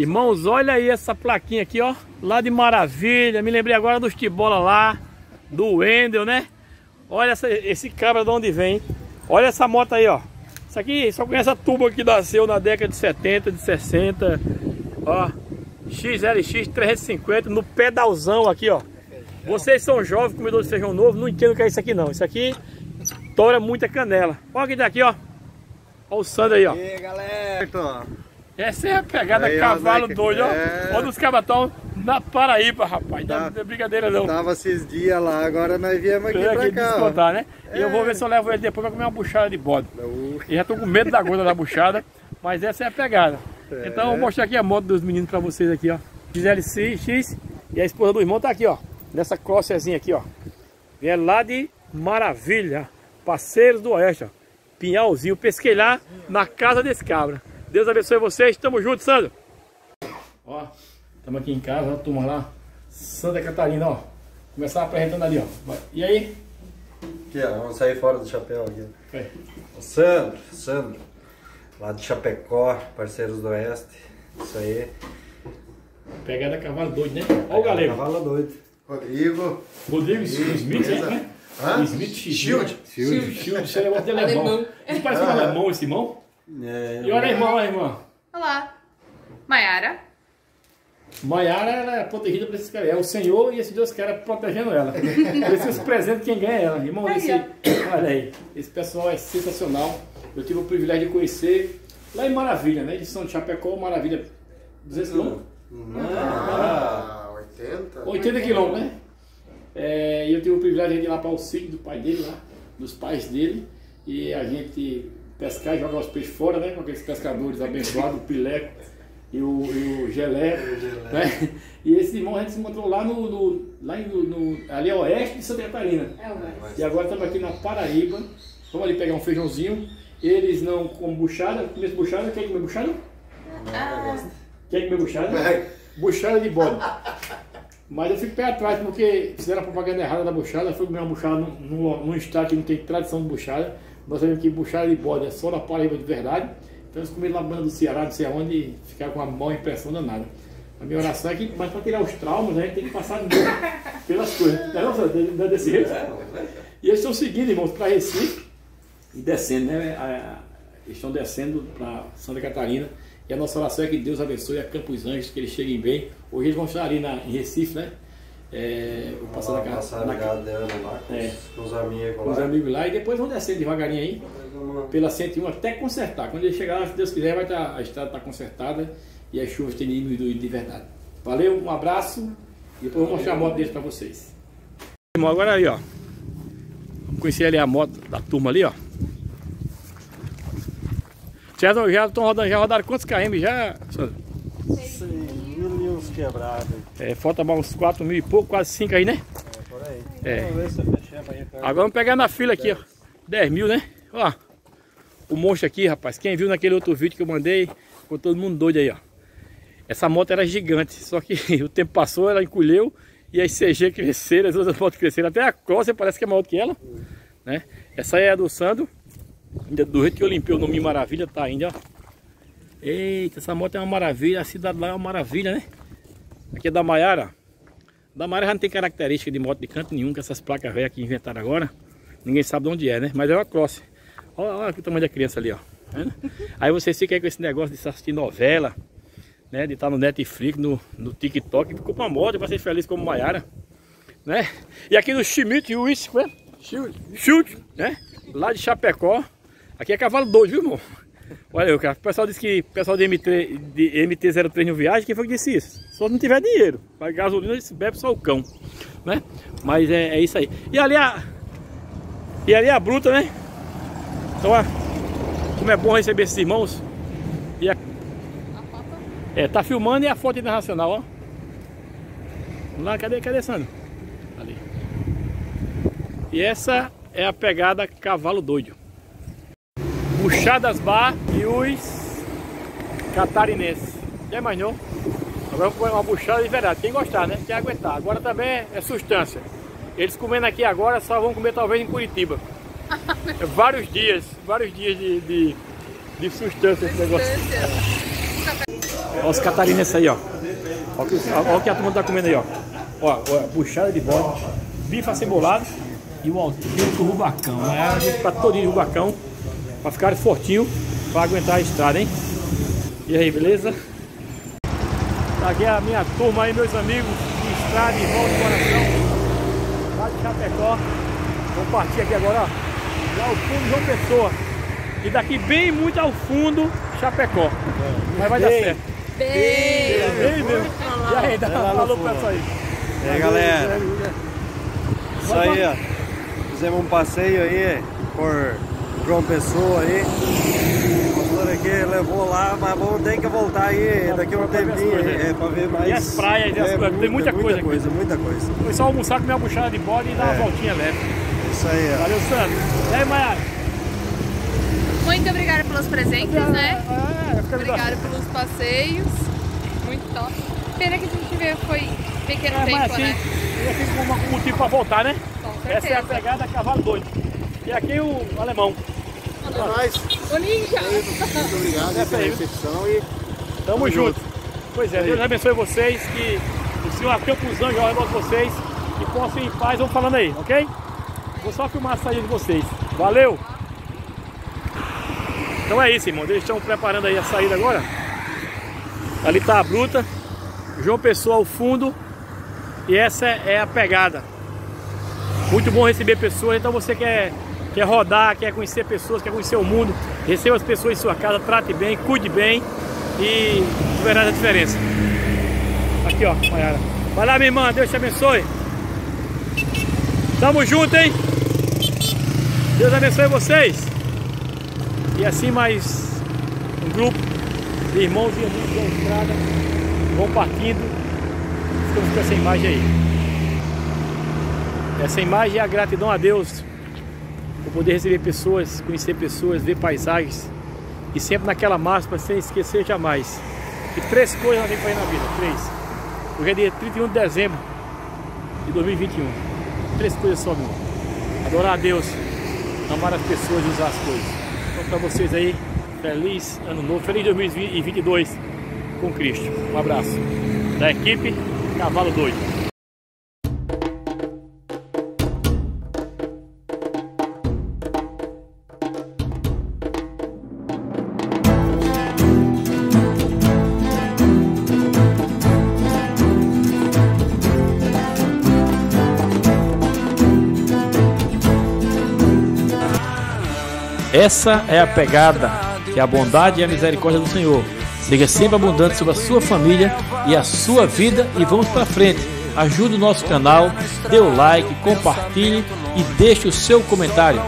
Irmãos, olha aí essa plaquinha aqui, ó, lá de Maravilha. Me lembrei agora dos Tibola lá, do Wendel, né? Olha esse cabra de onde vem. Olha essa moto aí, ó. Isso aqui, só conhece a tuba que nasceu na década de 70, de 60. Ó, XLX 350 no pedalzão aqui, ó. Vocês são jovens, comedores de feijão novo, não entendo o que é isso aqui não. Isso aqui tora muita canela. Olha quem tá aqui, ó. Olha o Sandro aí, ó. E aí, galera. Essa é a pegada aí, cavalo doido, ó. Olha os cabatão na Paraíba, rapaz. Não é brincadeira, não. Tava esses dias lá, agora nós viemos aqui pra cá. Descontar, né? E eu vou ver se eu levo ele depois pra comer uma buchada de bode. E já tô com medo da gorda da buchada, mas essa é a pegada. Então eu vou mostrar aqui a moto dos meninos pra vocês aqui, ó. Gisele X e a esposa do irmão tá aqui, ó. Nessa crossezinha aqui, ó. Vieram lá de Maravilha. Parceiros do Oeste, ó. Pinhalzinho, pesquei lá na casa desse cabra. Deus abençoe vocês, tamo junto, Sandro. Ó, tamo aqui em casa, ó, turma lá, Santa Catarina, ó. Começar apresentando ali, ó. Vai. E aí? Aqui, ó, vamos sair fora do chapéu aqui. É. Sandro, lá de Chapecó, parceiros do Oeste, isso aí. Pegada Cavalo Doido, né? Ó o Galego. Cavalo Doido. Rodrigo, Smith, né? Hã? Smith, Shield, isso é um alemão. Não parece um alemão esse irmão? É, e olha a irmã, Olá, Mayara. Mayara, ela é protegida por esses caras. É o Senhor e esses dois caras protegendo ela. Por esses presentes, quem ganha é ela. Irmão, olha aí. Esse pessoal é sensacional. Eu tive o privilégio de conhecer lá em Maravilha, né? Eles são de Chapecó, Maravilha. 200 quilômetros? 80 quilômetros, né? É, eu tive o privilégio de ir lá para o sítio do pai dele, lá, dos pais dele. E a gente pescar e jogar os peixes fora, né? Com aqueles pescadores abençoados, o Pileco e o Gelé, né? E esse irmão a gente se encontrou lá ali a oeste de Santa Catarina. E agora estamos aqui na Paraíba. Vamos ali pegar um feijãozinho. Eles não comem buchada. Começam buchada. Quer comer buchada? Quer comer buchada? Buchada de bode. Mas eu fico pé atrás porque fizeram a propaganda errada da buchada. Eu fui comer uma buchada num estado que não tem tradição de buchada. Nós sabemos que buchada de bode é só na Paraíba de verdade. Então eles comeram na banda do Ceará, não sei aonde, e ficaram com uma má impressão danada. A minha oração é que, mas para tirar os traumas, a gente tem que passar pelas coisas. Não é desse jeito? E eles estão seguindo, irmãos, para Recife e descendo, né? Eles estão descendo para Santa Catarina. E a nossa oração é que Deus abençoe a Campos Anjos, que eles cheguem bem. Hoje eles vão estar ali em Recife, né? Vou passar na casa dela lá com os amigos lá. Com os amigos lá e depois vão descer devagarinho aí pela 101 até consertar. Quando ele chegar lá, se Deus quiser, a estrada está consertada e as chuvas têm diminuído de verdade. Valeu, um abraço e depois vou mostrar a moto deles para vocês. Irmão, agora aí, ó. Vamos conhecer ali a moto da turma ali, ó. Já estão rodando, já rodaram quantos km já, Sandro? 6 mil e uns quebrados. Falta mais uns 4 mil e pouco, quase 5 aí, né? É, por aí. Agora vamos pegar na fila aqui, ó. 10 mil, né? Ó, o monstro aqui, rapaz. Quem viu naquele outro vídeo que eu mandei, ficou todo mundo doido aí, ó. Essa moto era gigante, só que o tempo passou, ela encolheu e as CG cresceram, as outras motos cresceram. Até a Cross parece que é maior do que ela, né? Essa aí é a do Sandro. Ainda do jeito que eu limpei o nome de Maravilha, tá ainda, ó. Eita, essa moto é uma maravilha, a cidade lá é uma maravilha, né? Aqui é da Mayara. Da Mayara já não tem característica de moto de canto nenhum, com essas placas velhas que inventaram agora. Ninguém sabe de onde é, né? Mas é uma Cross. Olha que tamanho da criança ali, ó. Aí vocês ficam aí com esse negócio de assistir novela, né? De estar no Netflix, no TikTok. Ficou com a moto, vai ser feliz como Mayara, né? E aqui no Schmidt, o Shield, né? Lá de Chapecó. Aqui é cavalo doido, viu, irmão? Olha aí, cara. O pessoal disse que o pessoal de MT-03 não viaja. Quem foi que disse isso? Só não tiver dinheiro. Mas gasolina se bebe só o cão, né? Mas é isso aí. E ali a bruta, né? Então, ó, como é bom receber esses irmãos. E a foto? Tá filmando e a foto internacional, ó. Vamos lá, cadê, Sandro? Ali. E essa é a pegada cavalo doido. Puxadas bar e os catarinenses. Já imaginou? Agora vamos comer uma buchada de verdade. Quem gostar, né? Quem aguentar. Agora também é sustância. Eles comendo aqui agora só vão comer talvez em Curitiba. Vários dias de sustância esse negócio. Ó, os catarinenses aí, ó. Olha o que a turma tá comendo aí, ó. Ó, puxada de bode, bife acebolado e o altinho do rubacão. É pra todinho de rubacão, pra ficar fortinho, pra aguentar a estrada, hein? E aí, beleza? Aqui é a minha turma aí, meus amigos, de estrada e volta do coração, lá de Chapecó. Vamos partir aqui agora, ó, lá ao fundo João Pessoa. E daqui bem muito ao fundo, Chapecó. Mas vai dar certo. E aí, dá um alô pra essa aí. E aí, galera. Isso aí, ó. Fizemos um passeio aí por João Pessoa aí. Mostrando aqui, levou lá, mas vamos ter que voltar aí daqui um tempinho aí, pra ver mais. E as praias, tem muita coisa. Muita coisa. Foi só almoçar com minha buchada de bode e dar uma voltinha leve. Isso aí, ó. Valeu, Sandro. E aí, Mayara? Muito obrigada pelos presentes, né? Obrigada pelos passeios. Muito top. Pena que a gente veio foi pequeno tempo, assim, né? E aqui com um motivo pra voltar, né? Com certeza. Essa é a pegada Cavalo Doido. E aqui o alemão. É nóis. O ninja. Muito obrigado pela recepção e tamo junto. Pois é, Deus abençoe vocês, que o Senhor até o Cusão já olha vocês e possam ir em paz, vamos falando aí, ok? Vou só filmar a saída de vocês. Valeu! Então é isso, irmão. Eles estão preparando aí a saída agora. Ali está a bruta. João Pessoa ao fundo. E essa é a pegada. Muito bom receber pessoas. Então você quer rodar, quer conhecer pessoas, quer conhecer o mundo. Receba as pessoas em sua casa, trate bem, cuide bem. E verá a diferença. Aqui, ó, Mayara. Vai lá, minha irmã. Deus te abençoe. Tamo junto, hein? Deus abençoe vocês. E assim mais um grupo de irmãos e amigos da estrada vão partindo. Ficamos com essa imagem aí. Essa imagem é a gratidão a Deus por poder receber pessoas, conhecer pessoas, ver paisagens. E sempre naquela máxima, sem esquecer jamais. E três coisas nós temos para ir na vida. Três. Hoje é dia 31 de dezembro de 2021. Três coisas só, meu irmão. Adorar a Deus, amar as pessoas e usar as coisas. Para vocês aí, feliz ano novo, feliz 2022 com Cristo. Um abraço da equipe Cavalo Doido. Essa é a pegada, que é a bondade e a misericórdia do Senhor. Seja sempre abundante sobre a sua família e a sua vida e vamos para frente. Ajude o nosso canal, dê o like, compartilhe e deixe o seu comentário.